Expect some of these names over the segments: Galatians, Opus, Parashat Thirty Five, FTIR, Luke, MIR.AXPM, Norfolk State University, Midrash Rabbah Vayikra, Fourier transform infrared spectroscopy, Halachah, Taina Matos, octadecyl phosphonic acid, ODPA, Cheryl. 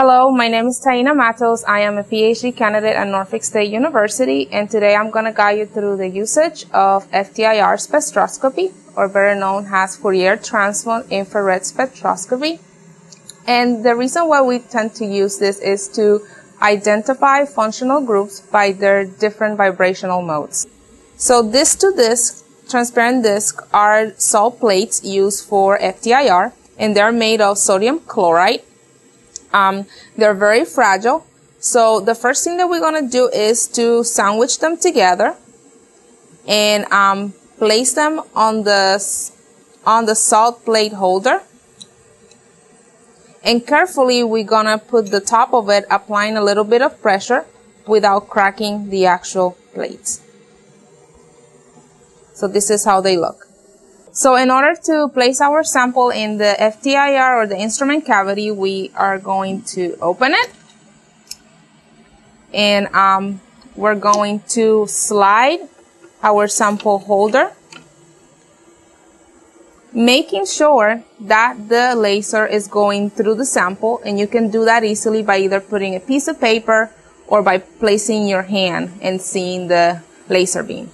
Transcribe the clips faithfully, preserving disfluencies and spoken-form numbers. Hello, my name is Taina Matos. I am a PhD candidate at Norfolk State University, and today I'm going to guide you through the usage of F T I R spectroscopy, or better known as Fourier transform infrared spectroscopy. And the reason why we tend to use this is to identify functional groups by their different vibrational modes. So this to this transparent disc are salt plates used for F T I R, and they're made of sodium chloride. Um, they're very fragile, so the first thing that we're going to do is to sandwich them together and um, place them on the, on the salt plate holder, and carefully we're going to put the top of it, applying a little bit of pressure without cracking the actual plates. So this is how they look. So in order to place our sample in the F T I R, or the instrument cavity, we are going to open it. And um, we're going to slide our sample holder, making sure that the laser is going through the sample. And you can do that easily by either putting a piece of paper or by placing your hand and seeing the laser beam.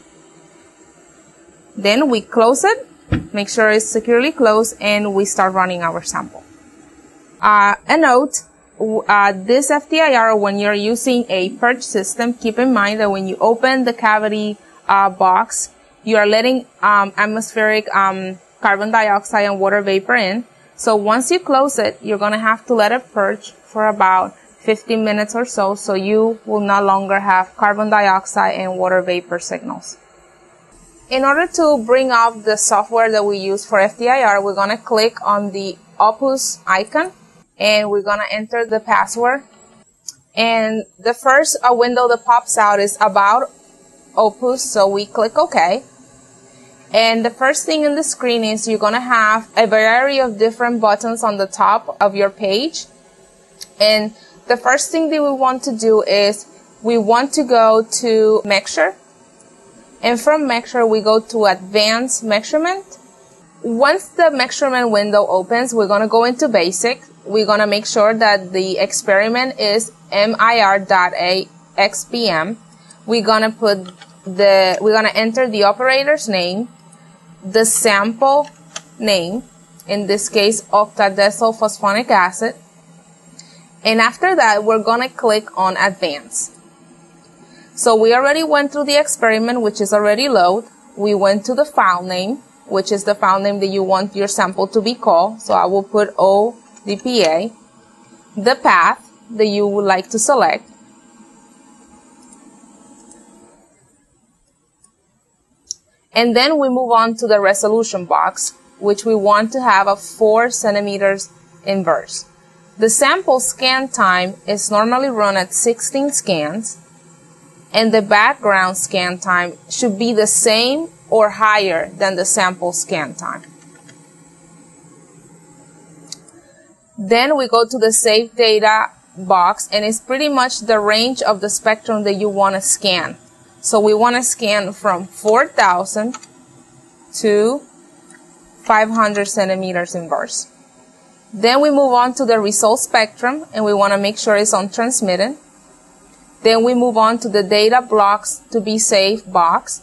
Then we close it. Make sure it's securely closed, and we start running our sample. Uh, a note, uh, this F T I R, when you're using a perch system, keep in mind that when you open the cavity uh, box, you are letting um, atmospheric um, carbon dioxide and water vapor in. So once you close it, you're going to have to let it perch for about fifteen minutes or so, so you will no longer have carbon dioxide and water vapor signals. In order to bring up the software that we use for F T I R, we're going to click on the Opus icon, and we're going to enter the password. And the first uh, window that pops out is About Opus, so we click OK. And the first thing in the screen is you're going to have a variety of different buttons on the top of your page. And the first thing that we want to do is we want to go to Mixture. And from Mixture, we go to Advanced Measurement. Once the measurement window opens, we're going to go into Basic. We're going to make sure that the experiment is M I R dot A X P M. We're going to put the, we're going to enter the operator's name, the sample name, in this case, octadecyl phosphonic acid. And after that, we're going to click on Advanced. So we already went through the experiment, which is already loaded. We went to the file name, which is the file name that you want your sample to be called. So I will put O D P A, the path that you would like to select. And then we move on to the resolution box, which we want to have a four centimeters inverse. The sample scan time is normally run at sixteen scans. And the background scan time should be the same or higher than the sample scan time. Then we go to the Save Data box, and it's pretty much the range of the spectrum that you want to scan. So we want to scan from four thousand to five hundred centimeters inverse. Then we move on to the result spectrum, and we want to make sure it's on transmitted. Then we move on to the Data Blocks to be Saved box,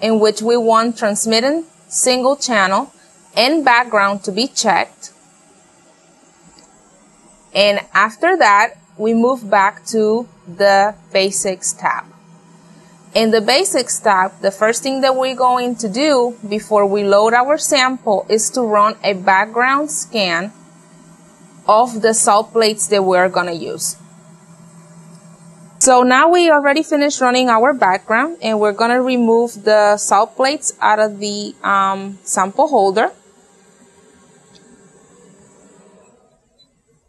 in which we want transmitting, single channel, and background to be checked. And after that, we move back to the Basics tab. In the Basics tab, the first thing that we're going to do before we load our sample is to run a background scan of the salt plates that we're going to use. So now we already finished running our background, and we're going to remove the salt plates out of the um, sample holder.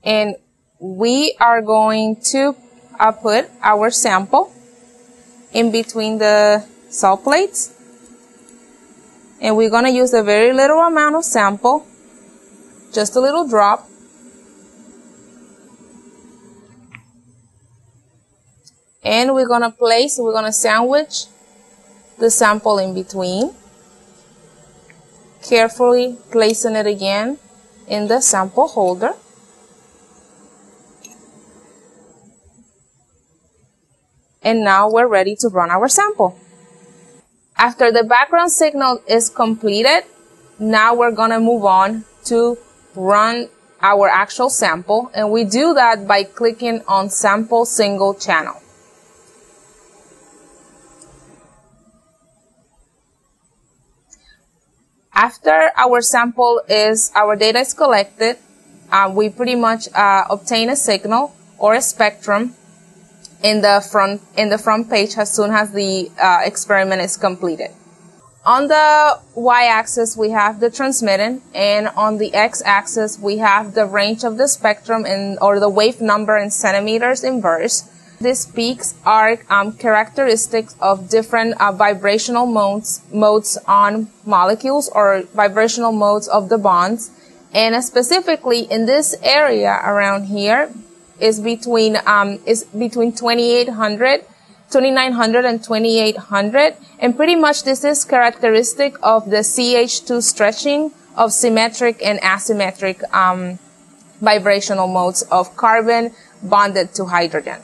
And we are going to uh, put our sample in between the salt plates. And we're going to use a very little amount of sample, just a little drop. And we're going to place, we're going to sandwich the sample in between, carefully placing it again in the sample holder. and now we're ready to run our sample. After the background signal is completed, now we're going to move on to run our actual sample, and we do that by clicking on Sample Single Channel. After our sample is, our data is collected, uh, we pretty much uh, obtain a signal or a spectrum in the front, in the front page as soon as the uh, experiment is completed. On the y-axis, we have the transmitted, and on the x-axis, we have the range of the spectrum and or the wave number in centimeters inverse. These peaks are um, characteristics of different uh, vibrational modes, modes on molecules or vibrational modes of the bonds. And specifically in this area around here is between, um, is between twenty-eight hundred, twenty-nine hundred and twenty-eight hundred, and pretty much this is characteristic of the C H two stretching of symmetric and asymmetric um, vibrational modes of carbon bonded to hydrogen.